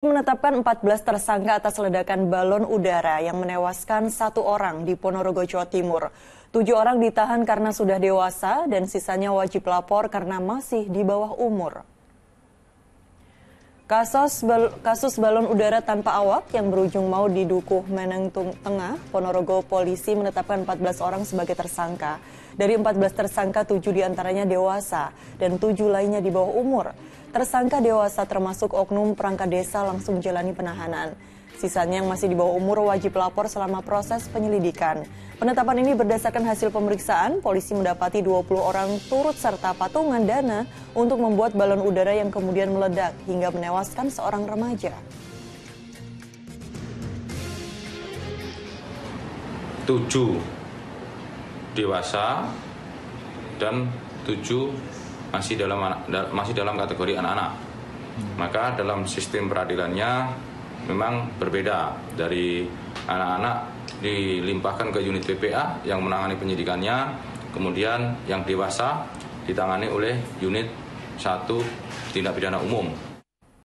Menetapkan 14 tersangka atas ledakan balon udara yang menewaskan satu orang di Ponorogo, Jawa Timur. 7 orang ditahan karena sudah dewasa dan sisanya wajib lapor karena masih di bawah umur. Kasus balon udara tanpa awak yang berujung maut di Dukuh Meneng Tengah, Ponorogo, polisi menetapkan 14 orang sebagai tersangka. Dari 14 tersangka, 7 diantaranya dewasa dan 7 lainnya di bawah umur. Tersangka dewasa termasuk oknum perangkat desa langsung jalani penahanan. Sisanya yang masih di bawah umur wajib lapor selama proses penyelidikan. Penetapan ini berdasarkan hasil pemeriksaan, polisi mendapati 20 orang turut serta patungan dana untuk membuat balon udara yang kemudian meledak hingga menewaskan seorang remaja. 7 dewasa dan 7 masih dalam kategori anak-anak. Maka dalam sistem peradilannya memang berbeda. Dari anak-anak dilimpahkan ke unit PPA yang menangani penyidikannya, kemudian yang dewasa ditangani oleh unit 1 tindak pidana umum.